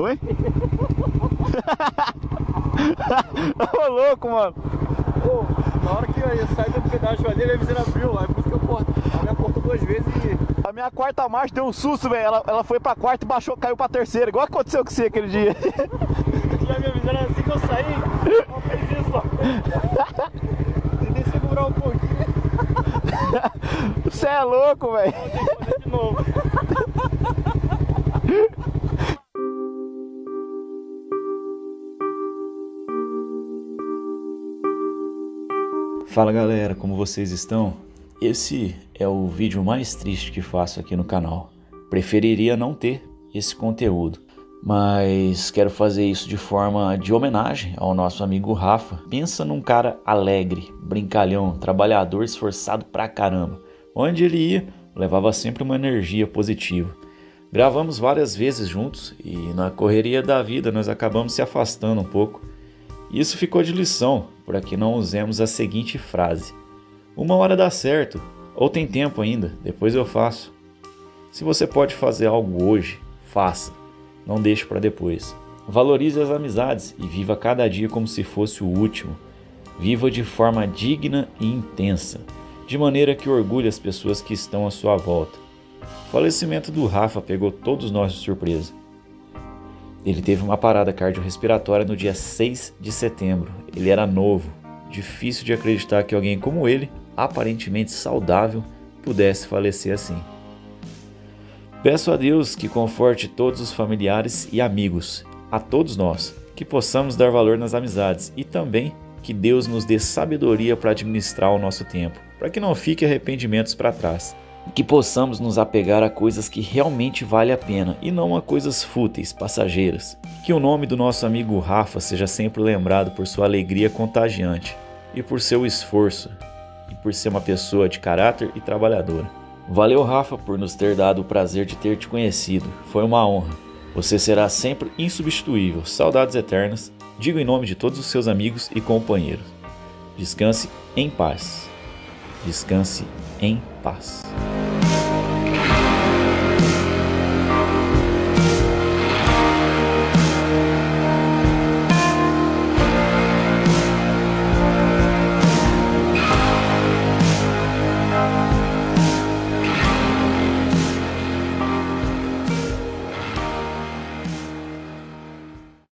Oi? Ô, louco, mano. Pô, na hora que eu saí do pedágio ali, a vizinha abriu, aí por isso que eu corto. A minha cortou duas vezes e... A minha quarta marcha deu um susto, velho. Ela foi pra quarta e baixou, caiu pra terceira. Igual aconteceu com você aquele dia. Já me avisaram assim que eu saí. Ela fez isso, ó. Tentei segurar um pouquinho. Você é louco, velho. Vou ter que fazer de novo. Fala galera, como vocês estão? Esse é o vídeo mais triste que faço aqui no canal. Preferiria não ter esse conteúdo, mas quero fazer isso de forma de homenagem ao nosso amigo Rafa. Pensa num cara alegre, brincalhão, trabalhador, esforçado pra caramba. Onde ele ia, levava sempre uma energia positiva. Gravamos várias vezes juntos e na correria da vida nós acabamos se afastando um pouco. Isso ficou de lição, para que não usemos a seguinte frase: uma hora dá certo, ou tem tempo ainda, depois eu faço. Se você pode fazer algo hoje, faça, não deixe para depois. Valorize as amizades e viva cada dia como se fosse o último. Viva de forma digna e intensa, de maneira que orgulhe as pessoas que estão à sua volta. O falecimento do Rafa pegou todos nós de surpresa. Ele teve uma parada cardiorrespiratória no dia 6 de setembro. Ele era novo. Difícil de acreditar que alguém como ele, aparentemente saudável, pudesse falecer assim. Peço a Deus que conforte todos os familiares e amigos, a todos nós, que possamos dar valor nas amizades e também que Deus nos dê sabedoria para administrar o nosso tempo, para que não fique arrependimentos para trás. Que possamos nos apegar a coisas que realmente valem a pena e não a coisas fúteis, passageiras. Que o nome do nosso amigo Rafa seja sempre lembrado por sua alegria contagiante e por seu esforço e por ser uma pessoa de caráter e trabalhadora. Valeu, Rafa, por nos ter dado o prazer de ter te conhecido. Foi uma honra. Você será sempre insubstituível. Saudades eternas. Digo em nome de todos os seus amigos e companheiros. Descanse em paz. Descanse em paz.